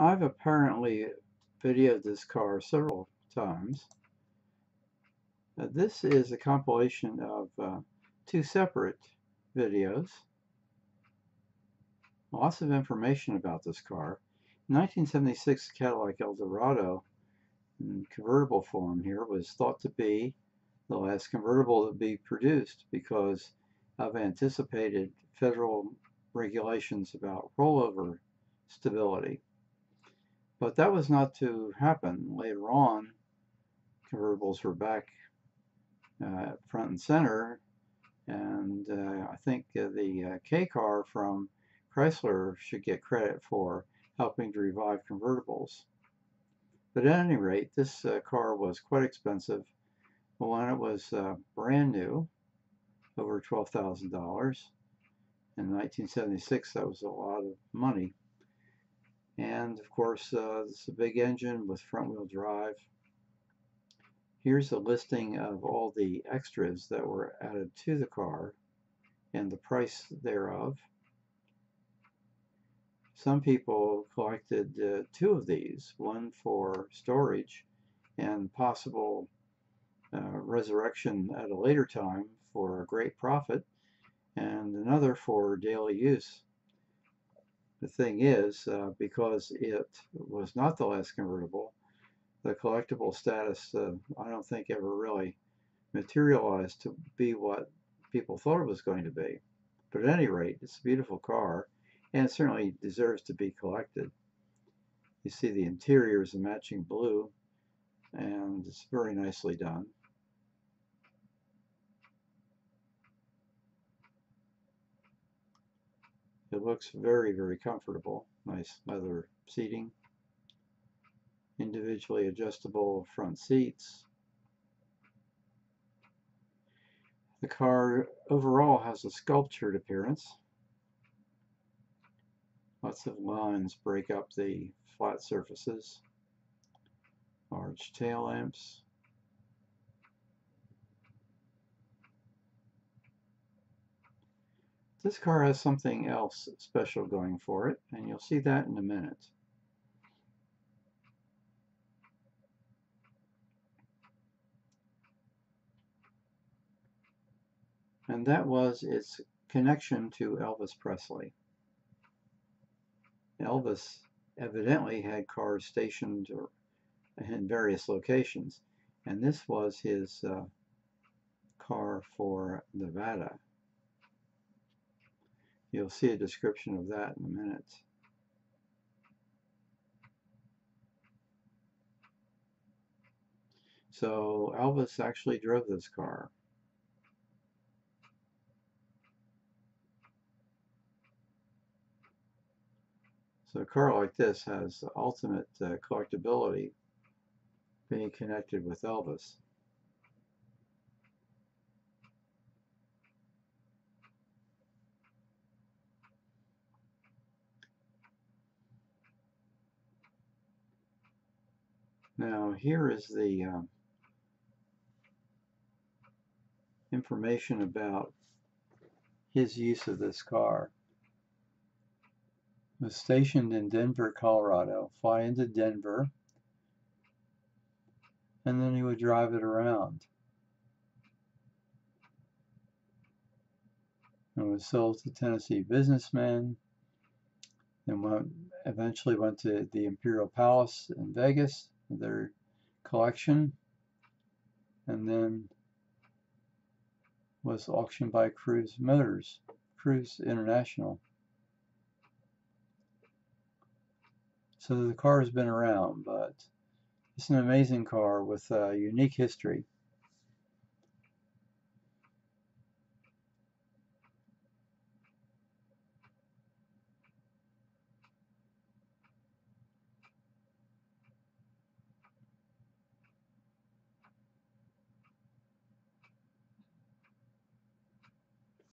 I've apparently videoed this car several times. This is a compilation of two separate videos. Lots of information about this car. 1976 Cadillac Eldorado in convertible form here was thought to be the last convertible to be produced because of anticipated federal regulations about rollover stability. But that was not to happen. Later on, convertibles were back front and center, and I think the K car from Chrysler should get credit for helping to revive convertibles. But at any rate, this car was quite expensive. When it was brand new, over $12,000. In 1976, that was a lot of money. And of course, it's a big engine with front-wheel drive. Here's a listing of all the extras that were added to the car and the price thereof. Some people collected two of these, one for storage and possible resurrection at a later time for a great profit, and another for daily use. The thing is, because it was not the last convertible, the collectible status I don't think ever really materialized to be what people thought it was going to be. But at any rate, it's a beautiful car, and it certainly deserves to be collected. You see the interior is a matching blue, and it's very nicely done. It looks very, very comfortable. Nice leather seating. Individually adjustable front seats. The car overall has a sculptured appearance. Lots of lines break up the flat surfaces. Large tail lamps. This car has something else special going for it, and you'll see that in a minute. And that was its connection to Elvis Presley. Elvis evidently had cars stationed in various locations, and this was his car for Nevada. You'll see a description of that in a minute. So Elvis actually drove this car. So a car like this has ultimate collectability, being connected with Elvis. Now here is the information about his use of this car. Was stationed in Denver, Colorado. Fly into Denver, and then he would drive it around. And was sold to Tennessee businessmen, and eventually went to the Imperial Palace in Vegas. Their collection, and then was auctioned by Cruise Motors, Cruise International. So the car has been around, but it's an amazing car with a unique history.